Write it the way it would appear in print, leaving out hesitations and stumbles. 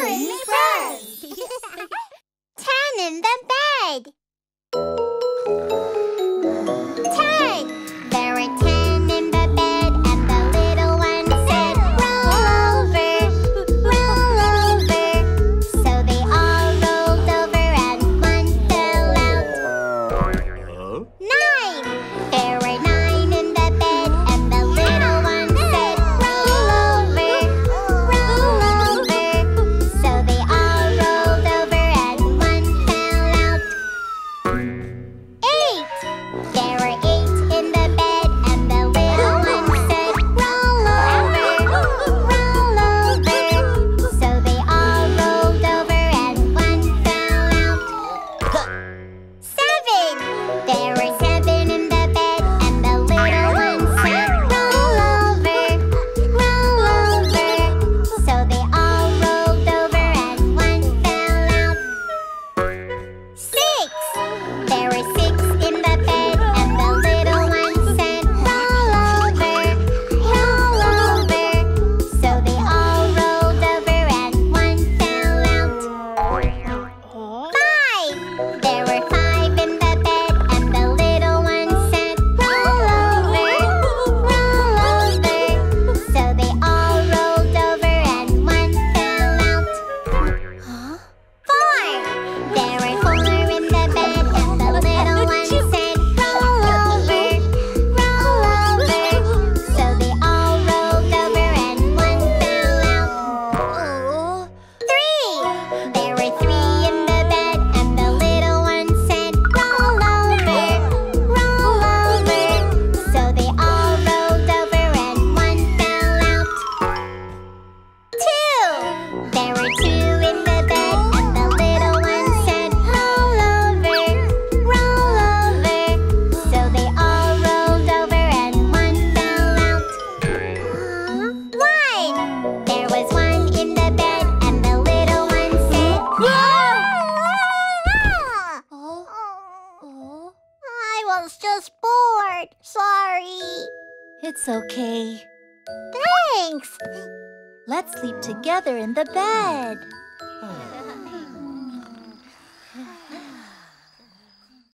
Only friends! Turn in the bed! Together in the bed.